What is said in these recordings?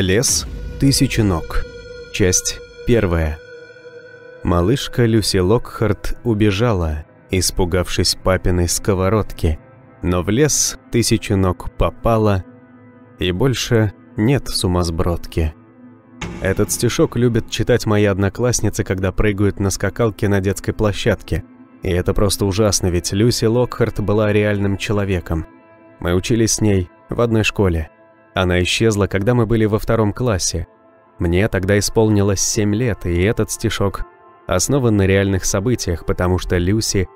Лес тысячи ног. Часть первая. Малышка Люси Локхарт убежала, испугавшись папиной сковородки, но в лес тысячи ног попала, и больше нет сумасбродки. Этот стишок любит читать мои одноклассницы, когда прыгают на скакалке на детской площадке. И это просто ужасно, ведь Люси Локхарт была реальным человеком. Мы учились с ней в одной школе. Она исчезла, когда мы были во втором классе. Мне тогда исполнилось 7 лет, и этот стишок основан на реальных событиях, потому что Люси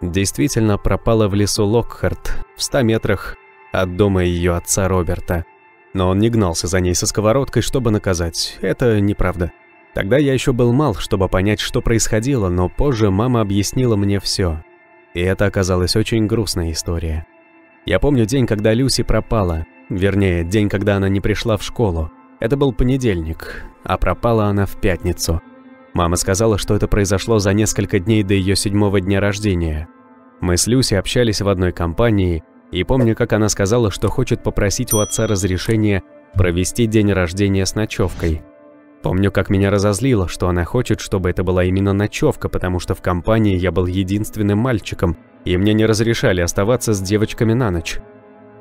действительно пропала в лесу Локхарт в 100 метрах от дома ее отца Роберта. Но он не гнался за ней со сковородкой, чтобы наказать. Это неправда. Тогда я еще был мал, чтобы понять, что происходило, но позже мама объяснила мне все. И это оказалась очень грустная история. Я помню день, когда Люси пропала. Вернее, день, когда она не пришла в школу. Это был понедельник, а пропала она в пятницу. Мама сказала, что это произошло за несколько дней до ее 7-го дня рождения. Мы с Люси общались в одной компании, и помню, как она сказала, что хочет попросить у отца разрешения провести день рождения с ночевкой. Помню, как меня разозлило, что она хочет, чтобы это была именно ночевка, потому что в компании я был единственным мальчиком, и мне не разрешали оставаться с девочками на ночь.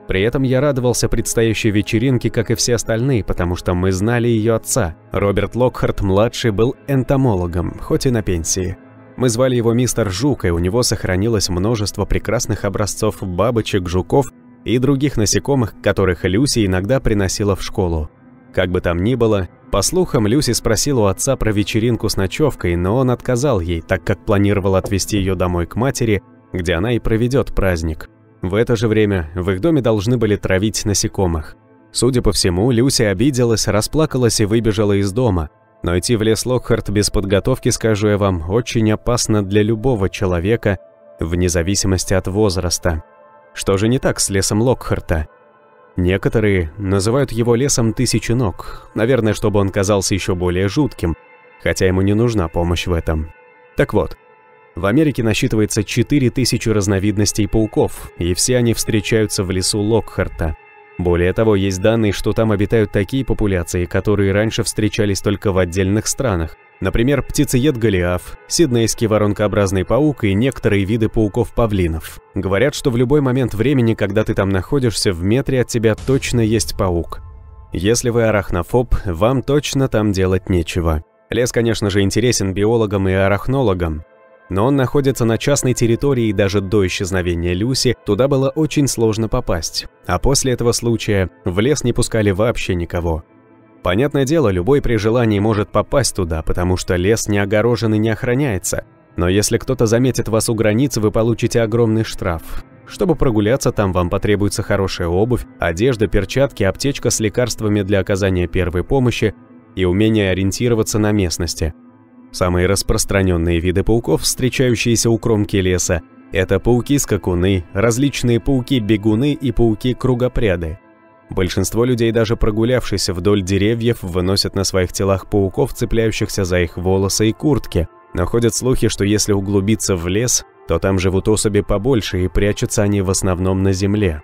При этом я радовался предстоящей вечеринке, как и все остальные, потому что мы знали ее отца. Роберт Локхарт младший был энтомологом, хоть и на пенсии. Мы звали его мистер Жук, и у него сохранилось множество прекрасных образцов бабочек, жуков и других насекомых, которых Люси иногда приносила в школу. Как бы там ни было, по слухам, Люси спросила у отца про вечеринку с ночевкой, но он отказал ей, так как планировал отвезти ее домой к матери, где она и проведет праздник. В это же время в их доме должны были травить насекомых. Судя по всему, Люси обиделась, расплакалась и выбежала из дома. Но идти в лес Локхарт без подготовки, скажу я вам, очень опасно для любого человека, вне зависимости от возраста. Что же не так с лесом Локхарта? Некоторые называют его лесом тысячи ног, наверное, чтобы он казался еще более жутким, хотя ему не нужна помощь в этом. Так вот, в Америке насчитывается 4000 разновидностей пауков, и все они встречаются в лесу Локхарта. Более того, есть данные, что там обитают такие популяции, которые раньше встречались только в отдельных странах. Например, птицеед голиаф, сиднейский воронкообразный паук и некоторые виды пауков-павлинов. Говорят, что в любой момент времени, когда ты там находишься, в метре от тебя точно есть паук. Если вы арахнофоб, вам точно там делать нечего. Лес, конечно же, интересен биологам и арахнологам. Но он находится на частной территории, и даже до исчезновения Люси туда было очень сложно попасть. А после этого случая в лес не пускали вообще никого. Понятное дело, любой при желании может попасть туда, потому что лес не огорожен и не охраняется. Но если кто-то заметит вас у границы, вы получите огромный штраф. Чтобы прогуляться там, вам потребуется хорошая обувь, одежда, перчатки, аптечка с лекарствами для оказания первой помощи и умение ориентироваться на местности. Самые распространенные виды пауков, встречающиеся у кромки леса, это пауки-скакуны, различные пауки-бегуны и пауки-кругопряды. Большинство людей, даже прогулявшись вдоль деревьев, выносят на своих телах пауков, цепляющихся за их волосы и куртки. Но ходят слухи, что если углубиться в лес, то там живут особи побольше, и прячутся они в основном на земле.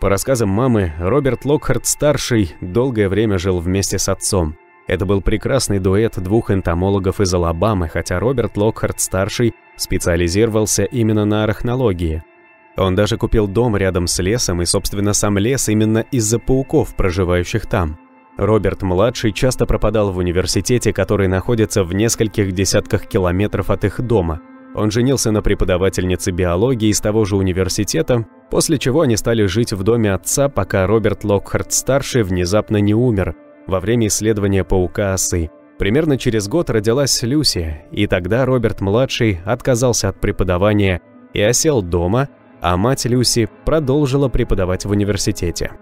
По рассказам мамы, Роберт Локхарт старший долгое время жил вместе с отцом. Это был прекрасный дуэт двух энтомологов из Алабамы, хотя Роберт Локхарт старший специализировался именно на арахнологии. Он даже купил дом рядом с лесом и, собственно, сам лес именно из-за пауков, проживающих там. Роберт младший часто пропадал в университете, который находится в нескольких десятках километров от их дома. Он женился на преподавательнице биологии из того же университета, после чего они стали жить в доме отца, пока Роберт Локхарт старший внезапно не умер во время исследования паука-осы. Примерно через год родилась Люси, и тогда Роберт-младший отказался от преподавания и осел дома, а мать Люси продолжила преподавать в университете.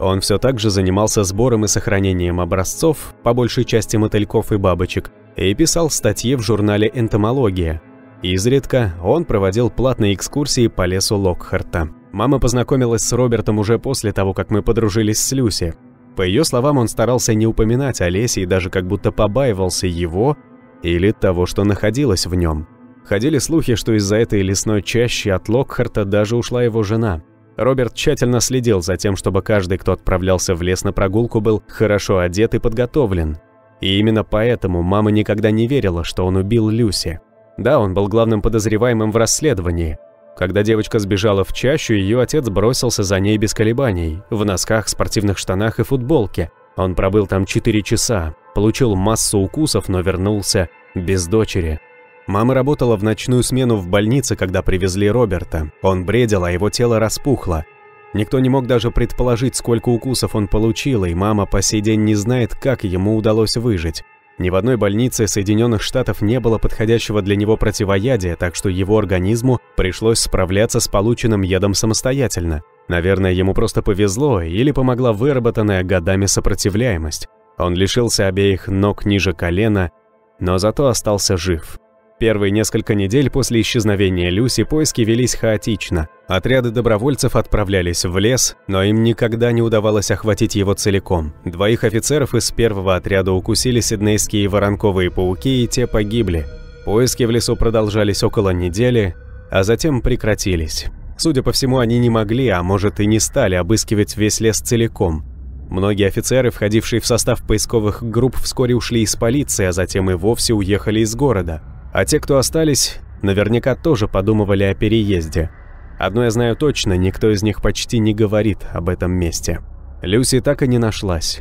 Он все так же занимался сбором и сохранением образцов, по большей части мотыльков и бабочек, и писал статьи в журнале «Энтомология». Изредка он проводил платные экскурсии по лесу Локхарта. Мама познакомилась с Робертом уже после того, как мы подружились с Люси. По ее словам, он старался не упоминать о лесе и даже как будто побаивался его или того, что находилось в нем. Ходили слухи, что из-за этой лесной чащи от Локхарта даже ушла его жена. Роберт тщательно следил за тем, чтобы каждый, кто отправлялся в лес на прогулку, был хорошо одет и подготовлен. И именно поэтому мама никогда не верила, что он убил Люси. Да, он был главным подозреваемым в расследовании. Когда девочка сбежала в чащу, ее отец бросился за ней без колебаний, в носках, спортивных штанах и футболке. Он пробыл там 4 часа, получил массу укусов, но вернулся без дочери. Мама работала в ночную смену в больнице, когда привезли Роберта. Он бредил, а его тело распухло. Никто не мог даже предположить, сколько укусов он получил, и мама по сей день не знает, как ему удалось выжить. Ни в одной больнице Соединенных Штатов не было подходящего для него противоядия, так что его организму пришлось справляться с полученным ядом самостоятельно. Наверное, ему просто повезло или помогла выработанная годами сопротивляемость. Он лишился обеих ног ниже колена, но зато остался жив. Первые несколько недель после исчезновения Люси поиски велись хаотично. Отряды добровольцев отправлялись в лес, но им никогда не удавалось охватить его целиком. 2 офицеров из 1-го отряда укусили сиднейские воронковые пауки, и те погибли. Поиски в лесу продолжались около недели, а затем прекратились. Судя по всему, они не могли, а может и не стали обыскивать весь лес целиком. Многие офицеры, входившие в состав поисковых групп, вскоре ушли из полиции, а затем и вовсе уехали из города. А те, кто остались, наверняка тоже подумывали о переезде. Одно я знаю точно, никто из них почти не говорит об этом месте. Люси так и не нашлась.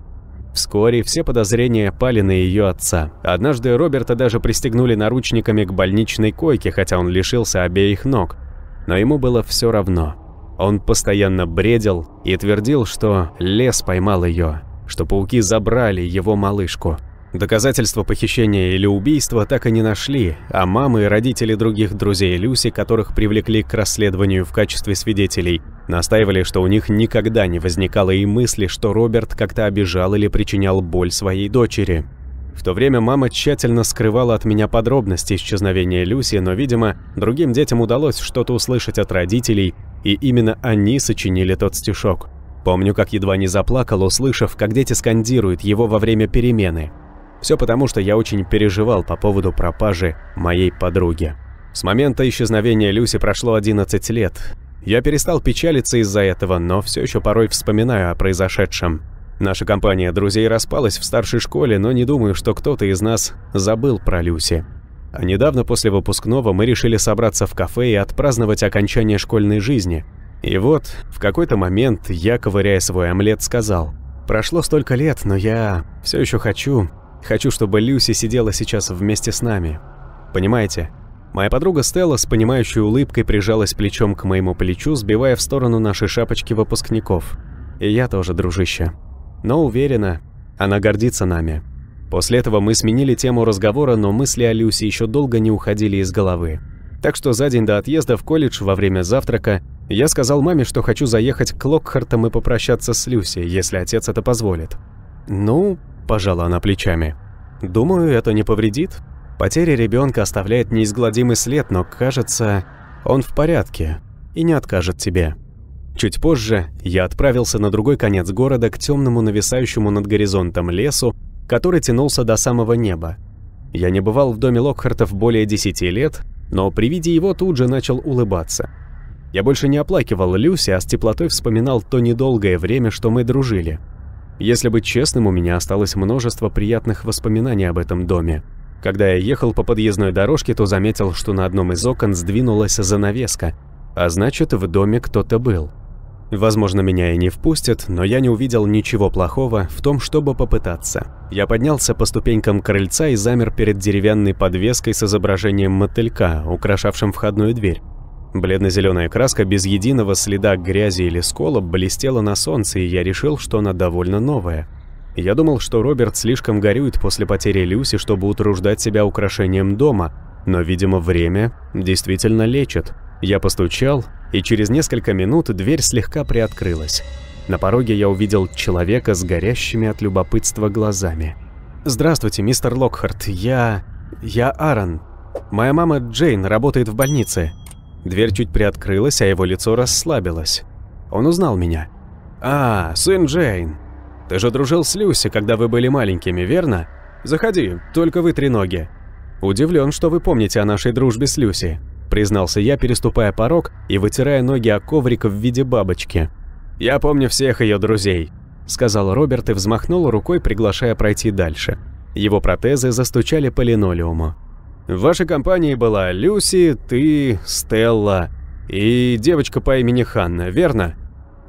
Вскоре все подозрения пали на ее отца. Однажды Роберта даже пристегнули наручниками к больничной койке, хотя он лишился обеих ног. Но ему было все равно. Он постоянно бредил и твердил, что лес поймал ее, что пауки забрали его малышку. Доказательства похищения или убийства так и не нашли, а мамы и родители других друзей Люси, которых привлекли к расследованию в качестве свидетелей, настаивали, что у них никогда не возникало и мысли, что Роберт как-то обижал или причинял боль своей дочери. В то время мама тщательно скрывала от меня подробности исчезновения Люси, но, видимо, другим детям удалось что-то услышать от родителей, и именно они сочинили тот стишок. Помню, как едва не заплакал, услышав, как дети скандируют его во время перемены. Все потому, что я очень переживал по поводу пропажи моей подруги. С момента исчезновения Люси прошло 11 лет. Я перестал печалиться из-за этого, но все еще порой вспоминаю о произошедшем. Наша компания друзей распалась в старшей школе, но не думаю, что кто-то из нас забыл про Люси. А недавно после выпускного мы решили собраться в кафе и отпраздновать окончание школьной жизни. И вот, в какой-то момент я, ковыряя свой омлет, сказал: «Прошло столько лет, но я все еще хочу, чтобы Люси сидела сейчас вместе с нами. Понимаете?» Моя подруга Стелла с понимающей улыбкой прижалась плечом к моему плечу, сбивая в сторону нашей шапочки выпускников. И я тоже, дружище. Но уверена, она гордится нами. После этого мы сменили тему разговора, но мысли о Люси еще долго не уходили из головы. Так что за день до отъезда в колледж во время завтрака я сказал маме, что хочу заехать к Локхартам и попрощаться с Люси, если отец это позволит. «Ну...» — пожала она плечами. — Думаю, это не повредит. Потеря ребенка оставляет неизгладимый след, но, кажется, он в порядке и не откажет тебе». Чуть позже я отправился на другой конец города, к темному, нависающему над горизонтом лесу, который тянулся до самого неба. Я не бывал в доме Локхартов более 10 лет, но при виде его тут же начал улыбаться. Я больше не оплакивал Люси, а с теплотой вспоминал то недолгое время, что мы дружили. Если быть честным, у меня осталось множество приятных воспоминаний об этом доме. Когда я ехал по подъездной дорожке, то заметил, что на одном из окон сдвинулась занавеска, а значит, в доме кто-то был. Возможно, меня и не впустят, но я не увидел ничего плохого в том, чтобы попытаться. Я поднялся по ступенькам крыльца и замер перед деревянной подвеской с изображением мотылька, украшавшим входную дверь. Бледно-зеленая краска без единого следа грязи или скола блестела на солнце, и я решил, что она довольно новая. Я думал, что Роберт слишком горюет после потери Люси, чтобы утруждать себя украшением дома, но, видимо, время действительно лечит. Я постучал, и через несколько минут дверь слегка приоткрылась. На пороге я увидел человека с горящими от любопытства глазами. «Здравствуйте, мистер Локхарт, я Аарон. Моя мама Джейн работает в больнице». Дверь чуть приоткрылась, а его лицо расслабилось. Он узнал меня. «А, сын Джейн. Ты же дружил с Люси, когда вы были маленькими, верно? Заходи, только вы треноги. Удивлен, что вы помните о нашей дружбе с Люси. признался я, переступая порог и вытирая ноги о коврик в виде бабочки. «Я помню всех ее друзей», — сказал Роберт и взмахнул рукой, приглашая пройти дальше. Его протезы застучали по линолеуму. «В вашей компании была Люси, ты, Стелла и девочка по имени Ханна, верно?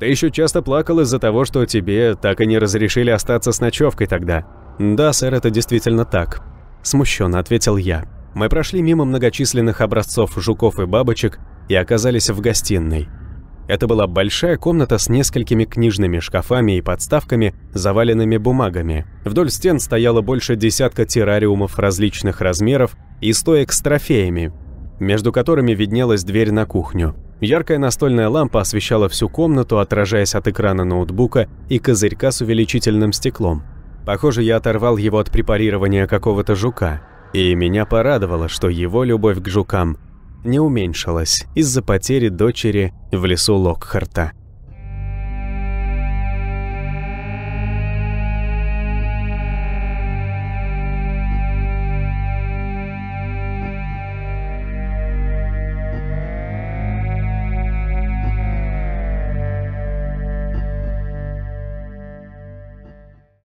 Ты еще часто плакал из-за того, что тебе так и не разрешили остаться с ночевкой тогда». «Да, сэр, это действительно так», — смущенно ответил я. Мы прошли мимо многочисленных образцов жуков и бабочек и оказались в гостиной. Это была большая комната с несколькими книжными шкафами и подставками, заваленными бумагами. Вдоль стен стояло больше десятка террариумов различных размеров и стоек с трофеями, между которыми виднелась дверь на кухню. Яркая настольная лампа освещала всю комнату, отражаясь от экрана ноутбука и козырька с увеличительным стеклом. Похоже, я оторвал его от препарирования какого-то жука, и меня порадовало, что его любовь к жукам не уменьшилась из-за потери дочери в лесу Локхарта.